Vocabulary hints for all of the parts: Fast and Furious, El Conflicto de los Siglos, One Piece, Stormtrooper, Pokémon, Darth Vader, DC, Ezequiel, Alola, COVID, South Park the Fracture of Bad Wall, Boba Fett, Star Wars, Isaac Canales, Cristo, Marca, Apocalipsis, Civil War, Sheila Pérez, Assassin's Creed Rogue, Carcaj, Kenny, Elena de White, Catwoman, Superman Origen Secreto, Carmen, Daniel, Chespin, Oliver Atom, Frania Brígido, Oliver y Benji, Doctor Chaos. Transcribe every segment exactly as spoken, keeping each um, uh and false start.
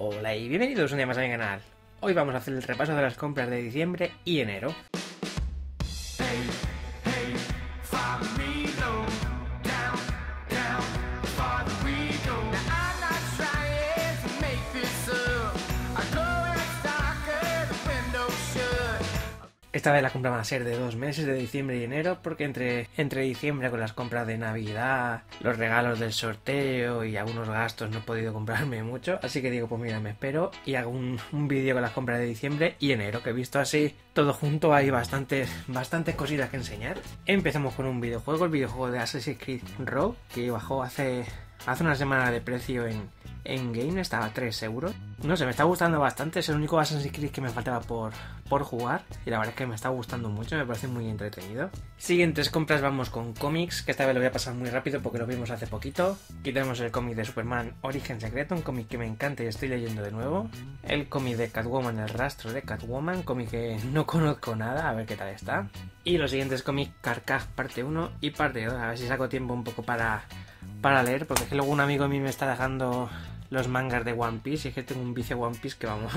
Hola y bienvenidos un día más a mi canal. Hoy vamos a hacer el repaso de las compras de diciembre y enero. Hey, hey, follow me low, down, down, follow me low. Now I'm not trying to make this up. I go outside, get the window shut. Esta vez la compra va a ser de dos meses, de diciembre y enero, porque entre, entre diciembre con las compras de Navidad, los regalos del sorteo y algunos gastos no he podido comprarme mucho, así que digo, pues mira, me espero y hago un, un vídeo con las compras de diciembre y enero, que he visto así todo junto hay bastantes, bastantes cositas que enseñar. Empezamos con un videojuego, el videojuego de Assassin's Creed Rogue, que bajó hace, hace una semana de precio en, en Game, estaba a tres euros. No sé, me está gustando bastante, es el único Assassin's Creed que me faltaba por, por jugar y la verdad es que me está gustando mucho, me parece muy entretenido. Siguientes compras, vamos con cómics, que esta vez lo voy a pasar muy rápido porque lo vimos hace poquito. Aquí tenemos el cómic de Superman Origen Secreto, un cómic que me encanta y estoy leyendo de nuevo. El cómic de Catwoman, El rastro de Catwoman, cómic que no conozco nada, a ver qué tal está. Y los siguientes cómics, Carcaj parte uno y parte dos, a ver si saco tiempo un poco para, para leer, porque es que luego un amigo mío me está dejando los mangas de One Piece y es que tengo un vicio de One Piece que vamos,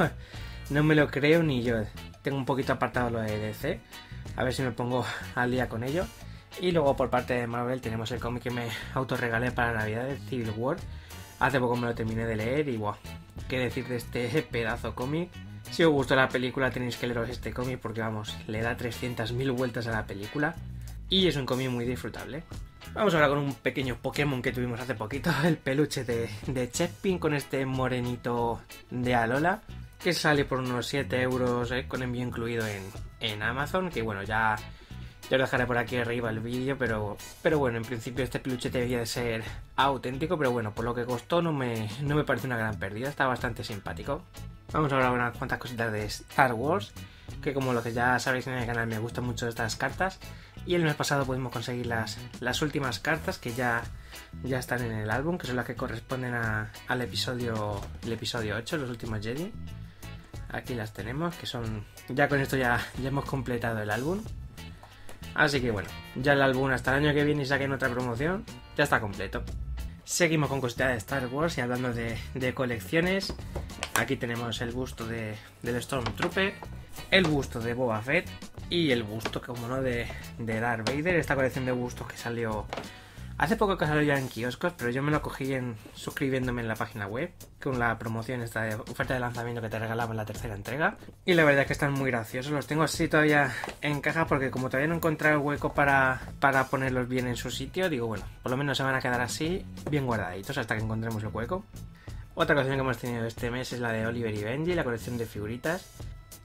no me lo creo ni yo. Tengo un poquito apartado lo de D C, a ver si me pongo al día con ello. Y luego por parte de Marvel tenemos el cómic que me autorregalé para Navidad, el Civil War. Hace poco me lo terminé de leer y wow, qué decir de este pedazo cómic. Si os gustó la película tenéis que leeros este cómic porque vamos, le da trescientas mil vueltas a la película y es un cómic muy disfrutable. Vamos ahora con un pequeño Pokémon que tuvimos hace poquito, el peluche de, de Chespin con este morenito de Alola, que sale por unos siete euros eh, con envío incluido en, en Amazon, que bueno, ya, ya os dejaré por aquí arriba el vídeo, pero, pero bueno, en principio este peluche debía de ser auténtico, pero bueno, por lo que costó no me, no me parece una gran pérdida, está bastante simpático. Vamos ahora a ver unas cuantas cositas de Star Wars, que como lo que ya sabéis en el canal me gustan mucho estas cartas. Y el mes pasado pudimos conseguir las, las últimas cartas que ya, ya están en el álbum, que son las que corresponden a, al episodio, el episodio ocho, los últimos Jedi. Aquí las tenemos, que son... Ya con esto ya, ya hemos completado el álbum. Así que bueno, ya el álbum hasta el año que viene y saquen otra promoción, ya está completo. Seguimos con cositas de Star Wars y hablando de, de colecciones. Aquí tenemos el busto de, del Stormtrooper, el busto de Boba Fett y el busto, como no, de, de Darth Vader. Esta colección de bustos que salió hace poco, que salió ya en kioscos, pero yo me lo cogí en, suscribiéndome en la página web con la promoción esta de oferta de lanzamiento que te regalaban la tercera entrega. Y la verdad es que están muy graciosos, los tengo así todavía en caja porque como todavía no he encontrado el hueco para, para ponerlos bien en su sitio, digo bueno, por lo menos se van a quedar así bien guardaditos hasta que encontremos el hueco. Otra colección que hemos tenido este mes es la de Oliver y Benji, la colección de figuritas.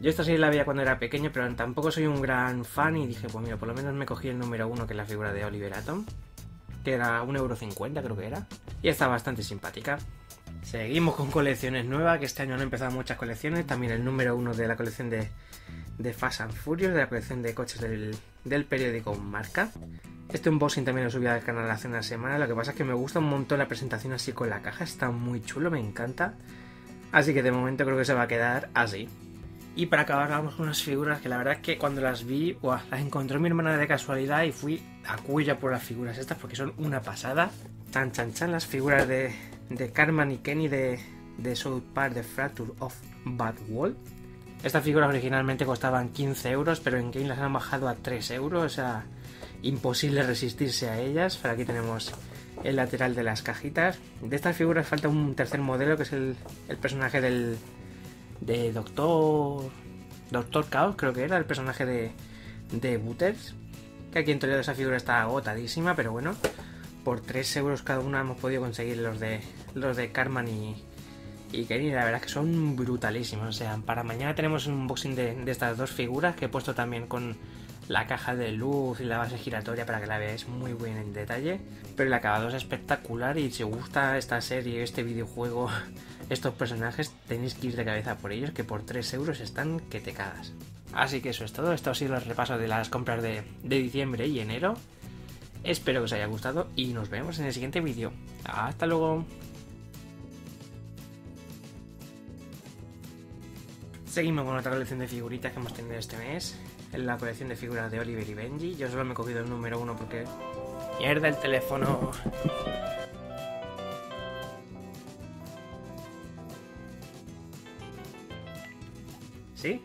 Yo esta serie la veía cuando era pequeño, pero tampoco soy un gran fan y dije, pues mira, por lo menos me cogí el número uno, que es la figura de Oliver Atom, que era un euro cincuenta creo que era, y está bastante simpática. Seguimos con colecciones nuevas, que este año han empezado muchas colecciones, también el número uno de la colección de, de Fast and Furious, de la colección de coches del, del periódico Marca. Este unboxing también lo subí al canal hace una semana, lo que pasa es que me gusta un montón la presentación así con la caja, está muy chulo, me encanta, así que de momento creo que se va a quedar así. Y para acabar vamos con unas figuras que la verdad es que cuando las vi, wow, las encontró mi hermana de casualidad y fui a cuella por las figuras estas porque son una pasada. Chan chan chan, las figuras de, de Carmen y Kenny de, de South Park the Fracture of Bad Wall. Estas figuras originalmente costaban quince euros, pero en Game las han bajado a tres euros, o sea, imposible resistirse a ellas. Pero aquí tenemos el lateral de las cajitas. De estas figuras falta un tercer modelo que es el, el personaje del... de Doctor... Doctor Chaos, creo que era el personaje de, de Butters, que aquí en Toledo esa figura está agotadísima, pero bueno, por tres euros cada una hemos podido conseguir los de los de Carmen y, y Kenny, la verdad es que son brutalísimos. O sea, para mañana tenemos un unboxing de, de estas dos figuras, que he puesto también con la caja de luz y la base giratoria para que la veáis muy bien en detalle, pero el acabado es espectacular y si os gusta esta serie, este videojuego, estos personajes, tenéis que ir de cabeza por ellos, que por tres euros están que te cagas. Así que eso es todo, esto ha sido el repaso de las compras de, de diciembre y enero. Espero que os haya gustado y nos vemos en el siguiente vídeo. ¡Hasta luego! Seguimos con otra colección de figuritas que hemos tenido este mes, en la colección de figuras de Oliver y Benji. Yo solo me he cogido el número uno porque... ¡Mierda el teléfono! ¿Sí?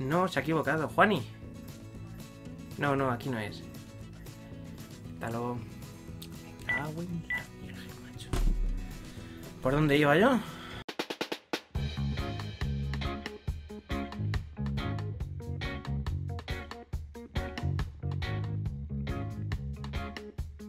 No, se ha equivocado. ¡Juani! No, no, aquí no es. Hasta luego. ¿Por dónde iba yo?